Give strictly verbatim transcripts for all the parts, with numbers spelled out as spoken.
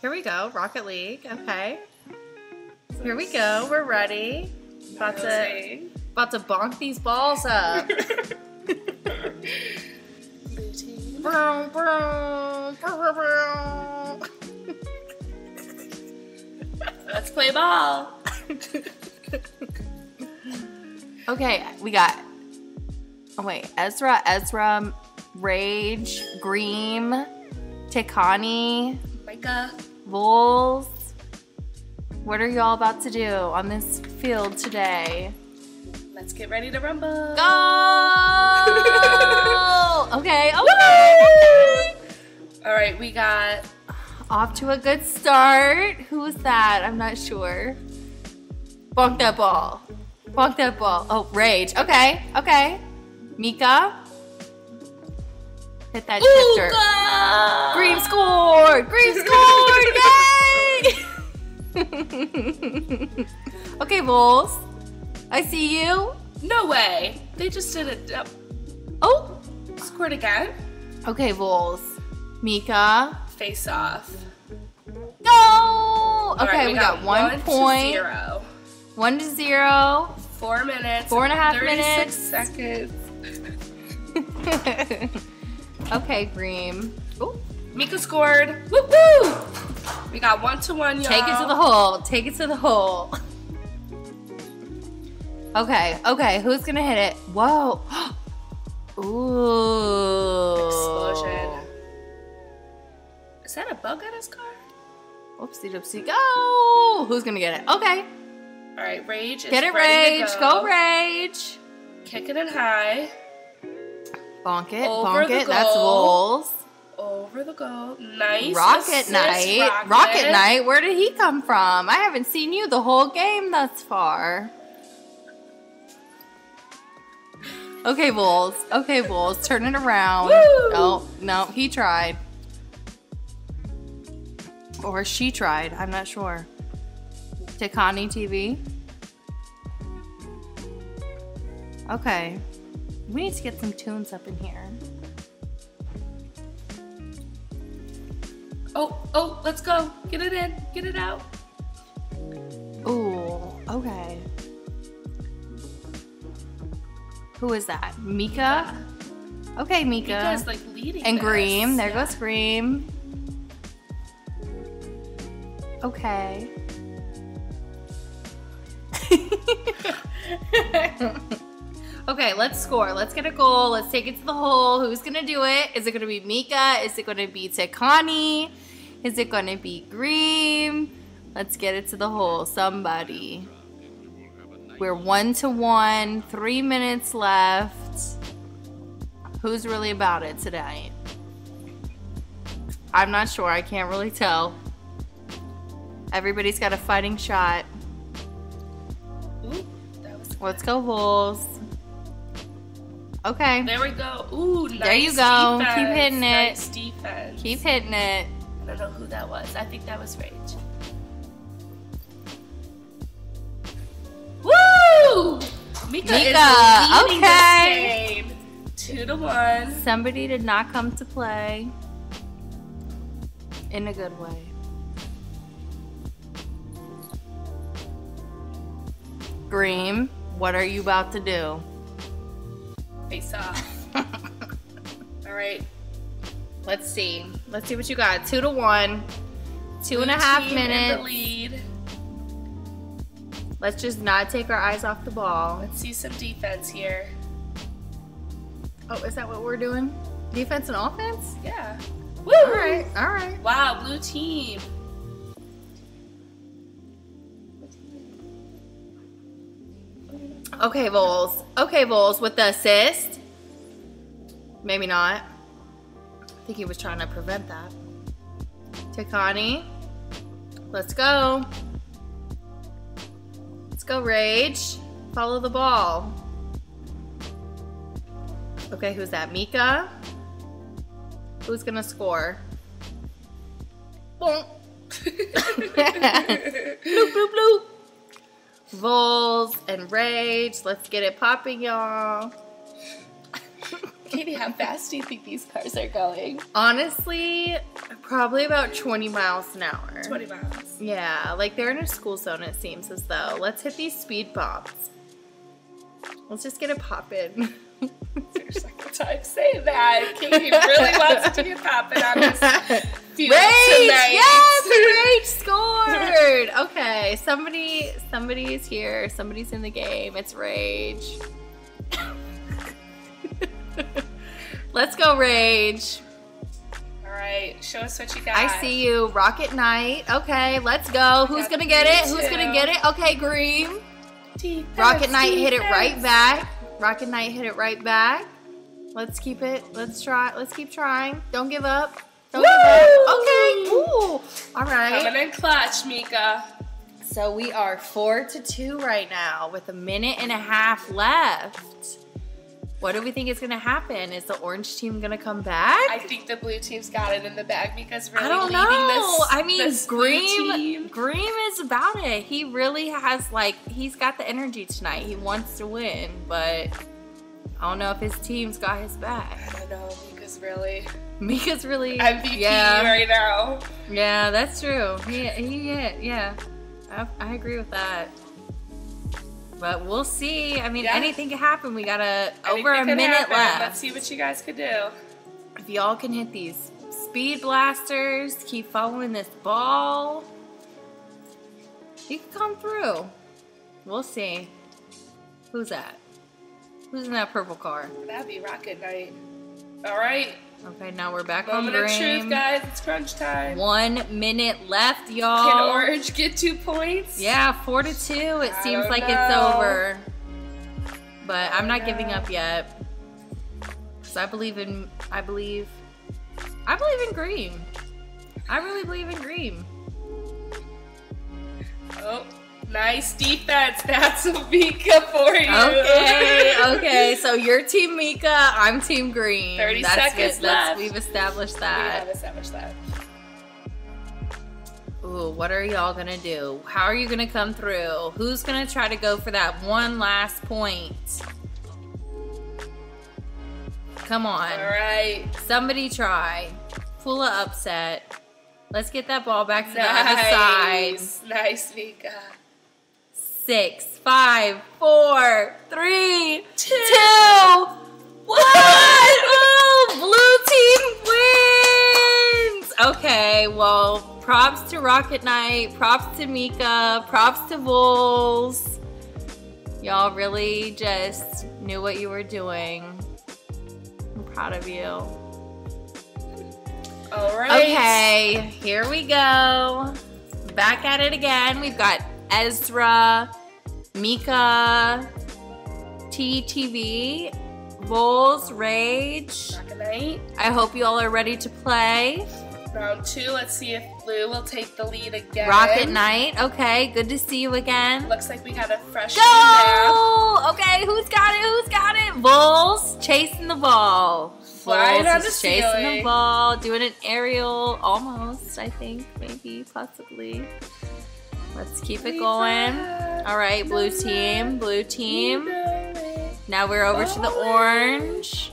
Here we go, Rocket League, okay. Here we go, we're ready. About to, about to bonk these balls up. Let's play ball. Okay, we got, oh wait, Ezra, Ezra, Rage, Greem, Tekani, Micah, Voles. What are y'all about to do on this field today? Let's get ready to rumble. Go! Okay, okay. All right, we got off to a good start. Who was that? I'm not sure. Bonk that ball. Bonk that ball. Oh, Rage. Okay, okay. Micah. Hit that shifter. Greem scored! Greem scored! Yay! Okay, Voles. I see you. No way. They just did it. Uh, oh! Scored again. Okay, Voles. Micah. Face off. Go! Okay, right, we, we got, got one, one point. To zero. One to zero. Four minutes. Four and a half minutes. thirty-six seconds. Okay, Greem. Ooh. Micah scored. Woo woo! We got one to one, y'all. Take it to the hole. Take it to the hole. Okay, okay. Who's gonna hit it? Whoa! Ooh! Explosion. Is that a bug at his car? Oopsie doopsie go! Who's gonna get it? Okay. All right, Rage. Get it, Rage. Go, Rage. Kick it in high. Bonk it, over bonk it, goal. That's Voles. Over the goal. Nice. Rocket assist, Knight. Rocket. Rocket Knight, where did he come from? I haven't seen you the whole game thus far. Okay, Voles. Okay, Voles. Turn it around. Woo! No, no, he tried. Or she tried. I'm not sure. Tekani T V. Okay. We need to get some tunes up in here. Oh, oh, let's go. Get it in. Get it out. Ooh, okay. Who is that? Micah? Okay, Micah. Micah's like leading. And Greem. There yeah. goes Greem. Okay. Okay, let's score. Let's get a goal. Let's take it to the hole. Who's going to do it? Is it going to be Micah? Is it going to be Tekani? Is it going to be Greem? Let's get it to the hole. Somebody. We're one to one. Three minutes left. Who's really about it today? I'm not sure. I can't really tell. Everybody's got a fighting shot. Ooh, that was let's go, Voles. Okay. There we go. Ooh, nice. There you go. Defense. Keep hitting it. Nice defense. Keep hitting it. I don't know who that was. I think that was Rage. Woo! Micah, Micah. Is okay. This game. Two to one. Somebody did not come to play in a good way. Greem, what are you about to do? Face off. All right. Let's see. Let's see what you got. Two to one. Two Blue and a half team minutes. In the lead. Let's just not take our eyes off the ball. Let's see some defense here. Oh, is that what we're doing? Defense and offense? Yeah. Woo! All right. All right. Wow, blue team. Okay, Voles. Okay, Voles with the assist. Maybe not. I think he was trying to prevent that. Tekani. Let's go. Let's go, Rage. Follow the ball. Okay, who's that? Micah? Who's going to score? Boom. Bloop, bloop, bloop. Voles and Rage. Let's get it popping, y'all. Katie, how fast do you think these cars are going? Honestly, probably about twenty miles an hour. twenty miles. Yeah, like they're in a school zone, it seems as though. Let's hit these speed bumps. Let's just get a pop in. It's your second time saying that. Katie really wants to get popping on this field tonight. Yes, Rach scored. Okay, somebody, somebody's here. Somebody's in the game. It's Rage. Let's go, Rage. All right, show us what you got. I see you, Rocket Knight. Okay, let's go. Who's gonna get it? Who's gonna get it? Okay, green. Rocket Knight hit it right back. Rocket Knight hit it right back. Let's keep it. Let's try. Let's keep trying. Don't give up. Don't Woo! give up. Okay. Ooh. All right. Coming in clutch, Mika. So we are four to two right now with a minute and a half left. What do we think is going to happen? Is the orange team going to come back? I think the blue team's got it in the bag. Mika's really I don't leading know. This. I mean, this Green, Green is about it. He really has, like, he's got the energy tonight. He wants to win, but I don't know if his team's got his back. I don't know. Mika's really. Mika's really. M V P yeah. right now. Yeah, that's true. He, he yeah. I, I agree with that. But we'll see. I mean, yeah. anything can happen. We got a, over a minute happen. left. Let's see what you guys could do. If y'all can hit these speed blasters, keep following this ball, you can come through. We'll see. Who's that? Who's in that purple car? That'd be Rocket Knight. All right. Okay, now we're back Moment on green. Moment of truth, guys. It's crunch time. One minute left, y'all. Can orange get two points? Yeah, four to two. It I seems like know. it's over. But I'm not know. giving up yet. Because I believe in, I believe, I believe in green. I really believe in green. Oh. Nice defense. That's Mika for you. Okay, okay. So you're Team Mika. I'm Team Green. thirty That's seconds good. left. That's, we've established that. We have established that. Ooh, what are y'all going to do? How are you going to come through? Who's going to try to go for that one last point? Come on. All right. Somebody try. Full of upset. Let's get that ball back to the nice. other side. Nice, Mika. Six, five, four, three, two, two one. Oh, blue team wins. Okay, well, props to Rocket Knight, props to Mika, props to Vols. Y'all really just knew what you were doing. I'm proud of you. All right. Okay, here we go. Back at it again. We've got Ezra, Mika, T T V, Vols, Rage. Rocket Knight. I hope you all are ready to play. Round two. Let's see if Blue will take the lead again. Rocket Knight. Okay, good to see you again. Looks like we got a fresh Go! There. Okay, who's got it? Who's got it? Vols chasing the ball. Vols is the chasing ceiling. the ball, doing an aerial almost. I think maybe possibly. Let's keep it going. All right, blue team, blue team. Now we're over to the orange.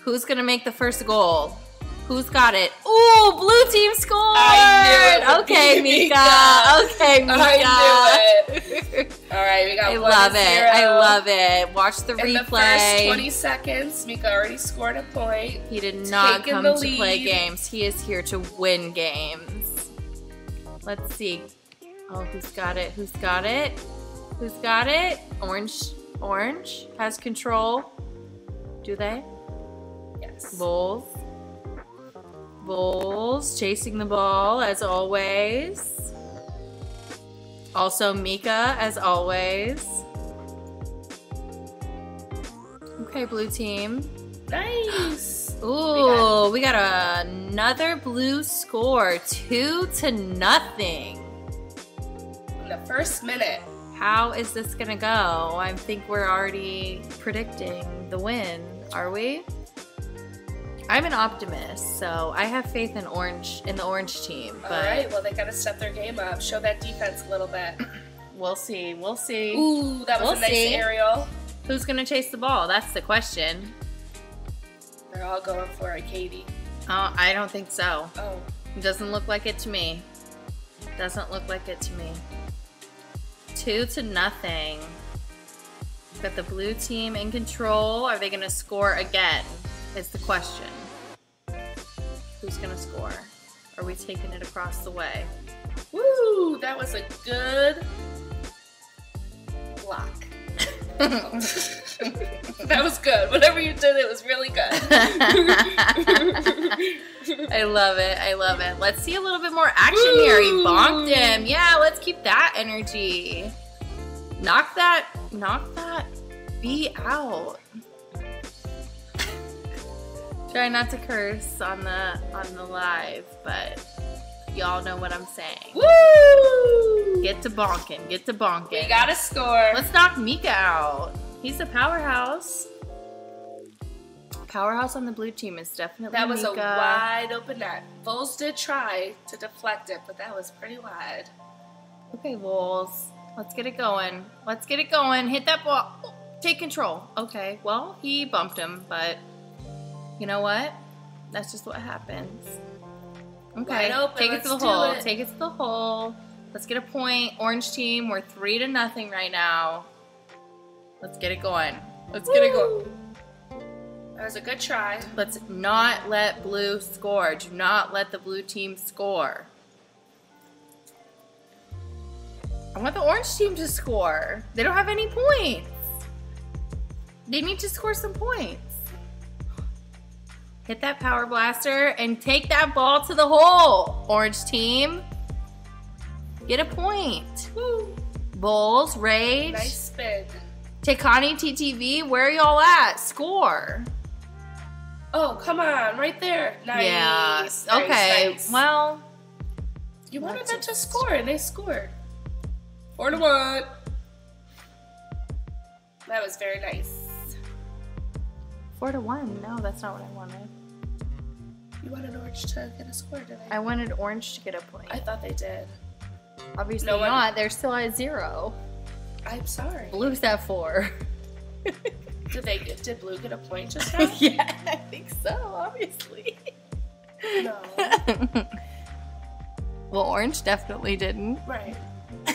Who's gonna make the first goal? Who's got it? Ooh, blue team scored. I knew it. Okay, Mika. Okay, Mika. I knew it. All right, we got one zero. I love it. I love it. Watch the replay. In the first twenty seconds, Mika already scored a point. He did not come to play games. He is here to win games. Let's see. Oh, who's got it? Who's got it? Who's got it? Orange. Orange has control. Do they? Yes. Vols. Vols chasing the ball as always. Also Mika as always. Okay, blue team. Nice. Ooh, we got, we got another blue score, two to nothing. In the first minute. How is this gonna go? I think we're already predicting the win, are we? I'm an optimist, so I have faith in orange in the orange team. But all right, well they gotta step their game up, show that defense a little bit. We'll see. We'll see. Ooh, that was we'll a nice see. aerial. Who's gonna chase the ball? That's the question. We're all going for it, Katie. Oh, I don't think so. Oh. Doesn't look like it to me. Doesn't look like it to me. Two to nothing. Got the blue team in control. Are they going to score again? Is the question. Who's going to score? Are we taking it across the way? Woo! That was a good block. That was good. Whatever you did, it was really good. I love it. I love it. Let's see a little bit more action Ooh. Here. He bonked him. Yeah, let's keep that energy. Knock that, knock that bee out. Try not to curse on the on the live, but y'all know what I'm saying. Woo! Get to bonking. Get to bonking. We gotta score. Let's knock Mika out. He's a powerhouse. Powerhouse on the blue team is definitely That was Mika. A wide open net. Vols did try to deflect it, but that was pretty wide. Okay, Vols. Let's get it going. Let's get it going. Hit that ball. Oh, take control. Okay, well, he bumped him, but you know what? That's just what happens. Okay, take it to the hole. Take it to the hole. Let's get a point. Orange team, we're three to nothing right now. Let's get it going. Let's Woo! Get it going. That was a good try. Let's not let blue score. Do not let the blue team score. I want the orange team to score. They don't have any points. They need to score some points. Hit that power blaster and take that ball to the hole, orange team. Get a point. Woo. Bulls, rage. Nice spin. Takani T T V, where y'all at? Score. Oh, come on, right there. Nice. Yeah. Nice, okay. Nice. Well, you wanted them to score, and they scored. Four to one. That was very nice. Four to one. No, that's not what I wanted. You wanted orange to get a score, didn't I? I wanted orange to get a point. I thought they did. Obviously no not. They're still at zero. I'm sorry. Blue's at four. Did they? Did blue get a point just now? Yeah, I think so. Obviously. No. Well, orange definitely didn't. Right.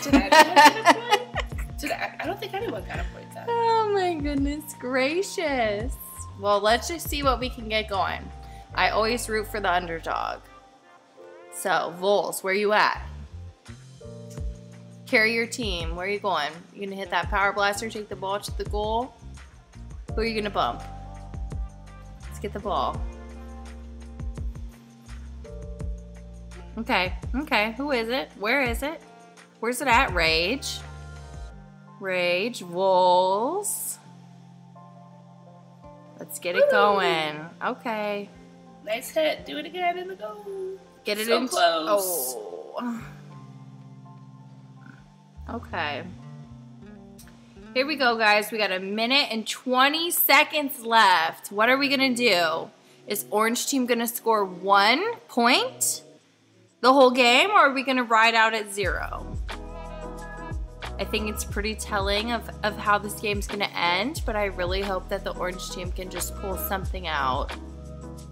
Did anyone get a point? Did I? I don't think anyone got a point then. Oh my goodness gracious. Well, let's just see what we can get going. I always root for the underdog. So, Vols, where you at? Carry your team. Where are you going? You gonna hit that power blaster, take the ball to the goal? Who are you gonna bump? Let's get the ball. Okay, okay. Who is it? Where is it? Where's it at? Rage. Rage, Vols. Let's get it going. Okay. Nice hit. Do it again in the goal. Get it so in close. Oh. Okay. Here we go, guys. We got a minute and twenty seconds left. What are we going to do? Is orange team going to score one point the whole game, or are we going to ride out at zero? I think it's pretty telling of, of how this game's gonna end, but I really hope that the orange team can just pull something out,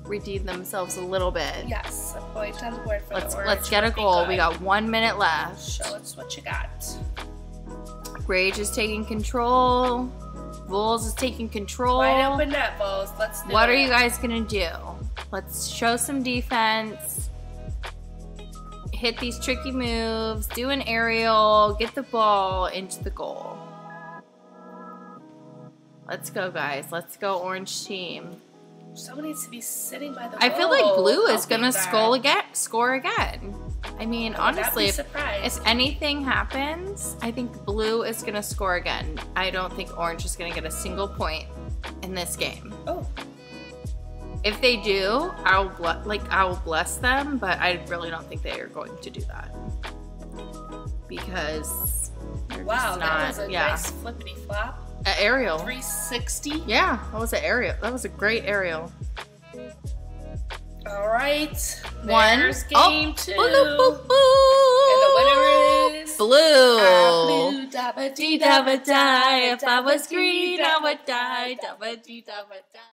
redeem themselves a little bit. Yes, a point on the board for let's, the orange. Let's get a goal. We got one minute left. Show us what you got. Rage is taking control. Vols is taking control. Wide open net, Vols. Let's do What it. Are you guys gonna do? Let's show some defense. Hit these tricky moves, do an aerial, get the ball into the goal. Let's go, guys. Let's go, orange team. Someone needs to be sitting by the I goal. Feel like blue is going to score again, score again. I mean, I honestly, if, if anything happens, I think blue is going to score again. I don't think orange is going to get a single point in this game. Oh. If they do, I'll like I'll bless them, but I really don't think they are going to do that because they're wow, just not, that was a yeah. nice flippity flop. An aerial. three sixty. Yeah, that was an aerial. That was a great aerial. All right, one. There's game oh. two. Boop, boop, boop. And the winner is blue. Ah, blue. Da ba dee da ba die. If I was green, I would die. Da ba dee da ba die.